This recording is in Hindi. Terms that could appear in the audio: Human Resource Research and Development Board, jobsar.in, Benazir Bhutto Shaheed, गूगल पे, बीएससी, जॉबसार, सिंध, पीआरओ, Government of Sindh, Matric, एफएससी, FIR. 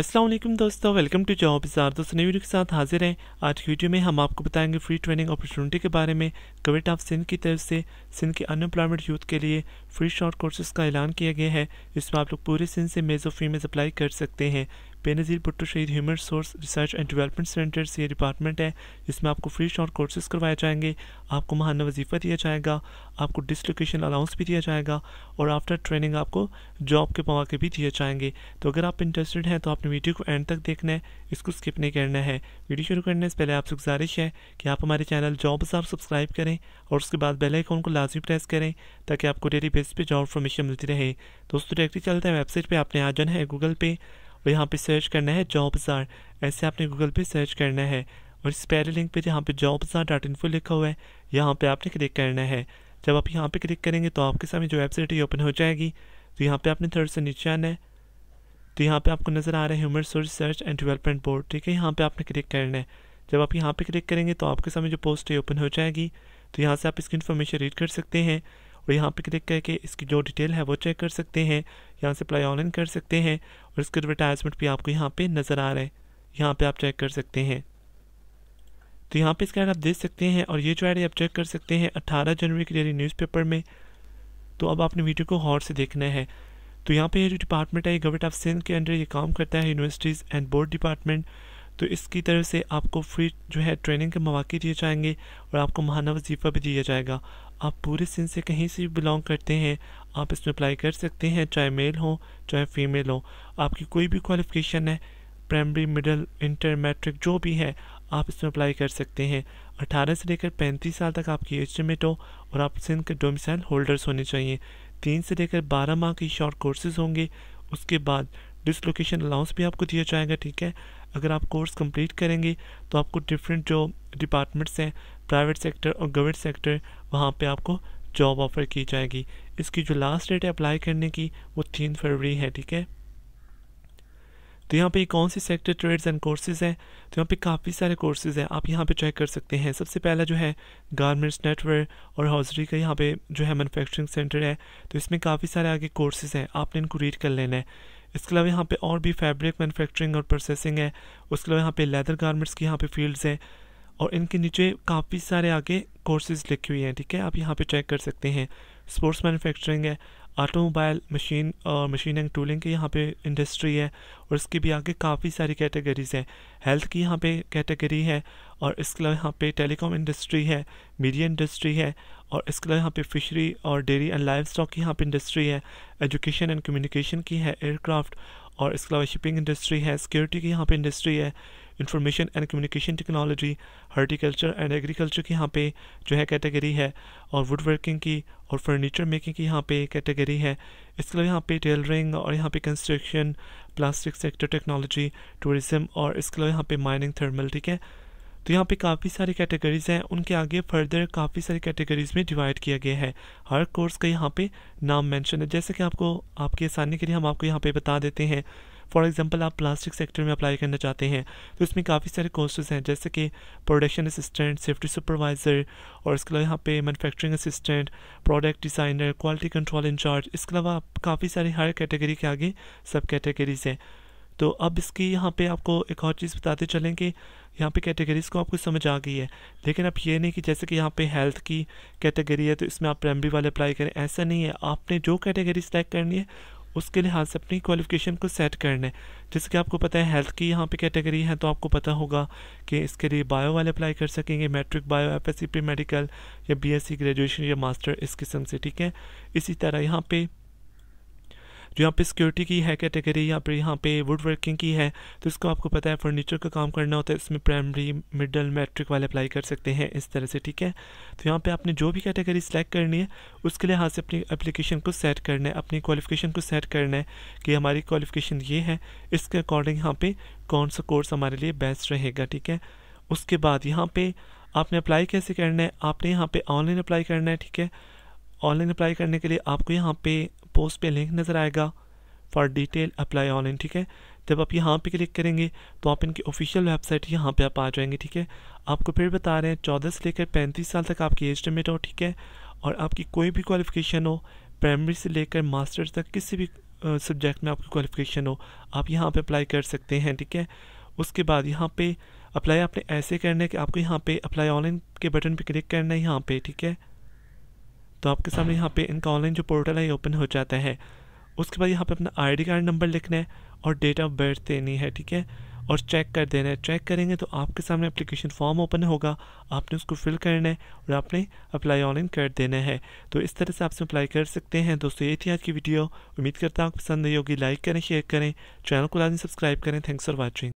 अस्सलाम वालेकुम दोस्तों, वेलकम टू जॉबसार। दोस्तों नई वीडियो के साथ हाजिर हैं। आज की वीडियो में हम आपको बताएंगे फ्री ट्रेनिंग अपॉर्चुनिटी के बारे में। गवर्नमेंट ऑफ सिंध की तरफ से सिंध के अनएम्प्लॉयमेंट यूथ के लिए फ्री शॉर्ट कोर्सेज़ का ऐलान किया गया है, जिसमें आप लोग पूरे सिंध से मेज़ और फीमेज अप्लाई कर सकते हैं। Benazir Bhutto Shaheed human resource research and development centre से ये डिपार्टमेंट है, जिसमें आपको फ्री शॉर्ट कोर्सेज़ करवाए जाएंगे, आपको माहाना वजीफ़ा दिया जाएगा, आपको डिसलोकेशन अलाउंस भी दिया जाएगा और आफ्टर ट्रेनिंग आपको जॉब के मौके भी दिए जाएंगे। तो अगर आप इंटरेस्टेड हैं तो आपने वीडियो को एंड तक देखना है, इसको स्किप नहीं करना है। वीडियो शुरू करने से पहले आपसे गुजारिश है कि आप हमारे चैनल जॉबसार सब्सक्राइब करें और उसके बाद बेल आइकन को लाजमी प्रेस करें ताकि आपको डेली बेस पर जॉब इन्फॉर्मेशन मिलती रहे। दोस्तों डायरेक्टली चलते हैं वेबसाइट पर। आपने आ जाना है गूगल पे और यहाँ पे सर्च करना है जॉबसार। ऐसे आपने गूगल पे सर्च करना है और इस पहले लिंक पे जहाँ पे jobsar.in लिखा हुआ है, यहाँ पे आपने क्लिक करना है। जब आप यहाँ पे क्लिक करेंगे तो आपके सामने जो वेबसाइट है ओपन हो जाएगी। तो यहाँ पे आपने थर्ड से नीचे आना है, तो यहाँ पे आपको नज़र आ रहा है human resource research and development board, ठीक है, यहाँ पर आपने क्लिक करना है। जब आप यहाँ पर क्लिक करेंगे तो आपके सामने जो पोस्ट है ओपन हो जाएगी। तो यहाँ से आप इसकी इन्फॉर्मेशन रीड कर सकते हैं और यहाँ पे क्लिक करके इसकी जो डिटेल है वो चेक कर सकते हैं। यहाँ से अप्लाई ऑनलाइन कर सकते हैं और इसके एडवर्टाइजमेंट भी आपको यहाँ पे नज़र आ रहा है, यहाँ पे आप चेक कर सकते हैं। तो यहाँ पे इसका ऐड आप देख सकते हैं और ये जो ऐड है आप चेक कर सकते हैं 18 जनवरी के डेली न्यूज़पेपर में। तो अब आपने वीडियो को गौर से देखना है। तो यहाँ पर यह जो डिपार्टमेंट है गवर्नमेंट ऑफ सिंध के अंडर ये काम करता है, यूनिवर्सिटीज़ एंड बोर्ड डिपार्टमेंट। तो इसकी तरफ से आपको फ्री जो है ट्रेनिंग के मौके दिए जाएंगे और आपको माहाना वजीफ़ा भी दिया जाएगा। आप पूरे सिंध से कहीं से भी बिलोंग करते हैं, आप इसमें अप्लाई कर सकते हैं, चाहे मेल हो चाहे फीमेल हो। आपकी कोई भी क्वालिफ़िकेशन है, प्राइमरी, मिडल, इंटर, मैट्रिक, जो भी है, आप इसमें अप्लाई कर सकते हैं। 18 से लेकर 35 साल तक आपकी एज लिमिट हो और आप सिंध के डोमिसाइल होल्डर्स होने चाहिए। 3 से लेकर 12 माह की शॉर्ट कोर्सेज़ होंगे, उसके बाद डिसलोकेशन अलाउंस भी आपको दिया जाएगा, ठीक है। अगर आप कोर्स कंप्लीट करेंगे तो आपको डिफरेंट जो डिपार्टमेंट्स हैं, प्राइवेट सेक्टर और गवर्नमेंट सेक्टर, वहाँ पे आपको जॉब ऑफ़र की जाएगी। इसकी जो लास्ट डेट है अप्लाई करने की वो 3 फरवरी है, ठीक है। तो यहाँ पे कौन से सेक्टर, ट्रेड्स एंड कोर्सेज़ हैं, तो यहाँ पे काफ़ी सारे कोर्सेज़ हैं, आप यहाँ पे चेक कर सकते हैं। सबसे पहला जो है गारमेंट्स, नेटवर्क और हौजरी का यहाँ पे जो है मैनुफैक्चरिंग सेंटर है। तो इसमें काफ़ी सारे आगे कोर्सेज़ हैं, आपने इनको रीड कर लेना है। इसके अलावा यहाँ पे और भी फैब्रिक मैन्युफैक्चरिंग और प्रोसेसिंग है। उसके अलावा यहाँ पे लेदर गारमेंट्स की यहाँ पे फील्ड्स हैं और इनके नीचे काफ़ी सारे आगे कोर्सेज़ लिखी हुई हैं, ठीक है, आप यहाँ पे चेक कर सकते हैं। स्पोर्ट्स मैन्युफैक्चरिंग है, ऑटोमोबाइल, मशीन और मशीन एंड टूलिंग की यहाँ पे इंडस्ट्री है और इसके भी आगे काफ़ी सारी कैटेगरीज़ हैं। हेल्थ की यहाँ पे कैटेगरी है और इसके अलावा यहाँ पे टेलीकॉम इंडस्ट्री है, मीडिया इंडस्ट्री है और इसके अलावा यहाँ पे फिशरी और डेयरी एंड लाइव स्टॉक की यहाँ पे इंडस्ट्री है। एजुकेशन एंड कम्युनिकेशन की है, एयरक्राफ्ट और इसके अलावा शिपिंग इंडस्ट्री है। सिक्योरिटी की यहाँ पे इंडस्ट्री है, information and communication technology, horticulture and agriculture की यहाँ पे जो है कैटेगरी है और वुड वर्किंग की और फर्नीचर मेकिंग की यहाँ पे कैटेगरी है। इसके अलावा यहाँ पे टेलरिंग और यहाँ पे construction, plastic sector, technology, tourism और इसके अलावा यहाँ पे माइनिंग, थर्मल, ठीक है। तो यहाँ पे काफ़ी सारी कैटेगरीज़ हैं, उनके आगे फर्दर काफ़ी सारी कैटेगरीज़ में डिवाइड किया गया है। हर कोर्स का यहाँ पे नाम मेंशन है, जैसे कि आपको आपकी आसानी के लिए हम आपको यहाँ पे बता देते हैं। फॉर एग्जांपल आप प्लास्टिक सेक्टर में अप्लाई करना चाहते हैं तो इसमें काफ़ी सारे कोर्सेज़ हैं, जैसे कि प्रोडक्शन असिस्टेंट, सेफ्टी सुपरवाइज़र और इसके अलावा यहाँ पे manufacturing assistant, product designer, quality control in charge. इसके अलावा काफ़ी सारी हर कैटेगरी के आगे सब कैटेगरीज़ हैं। तो अब इसकी यहाँ पे आपको एक और चीज़ बताते चलें कि यहाँ पे कैटेगरीज़ को आपको समझ आ गई है, लेकिन आप ये नहीं कि जैसे कि यहाँ पे हेल्थ की कैटेगरी है तो इसमें आप प्राइमरी वाले अप्लाई करें, ऐसा नहीं है। आपने जो कैटेगरी सेलेक्ट करनी है उसके लिहाज से अपनी क्वालिफ़िकेशन को सेट करना है। जैसे कि आपको पता है हेल्थ की यहाँ पे कैटेगरी है तो आपको पता होगा कि इसके लिए बायो वाले अप्लाई कर सकेंगे, matric bio, एफएससी pre medical या बीएससी ग्रेजुएशन या मास्टर, इस किस्म से, ठीक है। इसी तरह यहाँ पे जो यहाँ पे सिक्योरिटी की है कैटेगरी, यहाँ पे वुड वर्किंग की है तो इसको आपको पता है फर्नीचर का काम करना होता है, इसमें प्राइमरी, मिडल, मैट्रिक वाले अप्लाई कर सकते हैं, इस तरह से, ठीक है। तो यहाँ पे आपने जो भी कैटेगरी सेलेक्ट करनी है उसके लिए हाथ से अपनी एप्लीकेशन को सेट करना है, अपनी क्वालिफ़िकेशन को सेट करना है कि हमारी क्वालिफ़िकेशन ये है, इसके अकॉर्डिंग यहाँ पर कौन सा कोर्स हमारे लिए बेस्ट रहेगा, ठीक है। उसके बाद यहाँ पर आपने अप्लाई कैसे करना है, आपने यहाँ पर ऑनलाइन अप्लाई करना है, ठीक है। ऑनलाइन अप्लाई करने के लिए आपको यहाँ पर पोस्ट पे लिंक नज़र आएगा फॉर डिटेल अप्लाई ऑनलाइन, ठीक है। जब आप यहाँ पे क्लिक करेंगे तो आप इनकी ऑफिशियल वेबसाइट यहाँ पे आप आ जाएंगे, ठीक है। आपको फिर बता रहे हैं 14 से लेकर 35 साल तक आपकी एज लिमिट हो, ठीक है, और आपकी कोई भी क्वालिफ़िकेशन हो, प्राइमरी से लेकर मास्टर्स तक किसी भी सब्जेक्ट में आपकी क्वालिफिकेशन हो, आप यहाँ पे अप्लाई कर सकते हैं। ठीक है, उसके बाद यहाँ पे अप्लाई आपने ऐसे करना है कि आपको यहाँ पे अप्लाई ऑनलाइन के बटन पे क्लिक करना है यहाँ पे। ठीक है, तो आपके सामने यहाँ पे इनका ऑनलाइन जो पोर्टल है ये ओपन हो जाता है। उसके बाद यहाँ पे अपना आईडी कार्ड नंबर लिखना है और डेट ऑफ बर्थ देनी है। ठीक है, और चेक कर देना है। चेक करेंगे तो आपके सामने एप्लीकेशन फॉर्म ओपन होगा, आपने उसको फिल करना है और आपने अप्लाई ऑनलाइन कर देना है। तो इस तरह से आप अप्लाई कर सकते हैं। दोस्तों, ये थी आज की वीडियो, उम्मीद करता हूँ आपको पसंद आई होगी। लाइक करें, शेयर करें, चैनल को लाजमी सब्सक्राइब करें। Thanks for watching.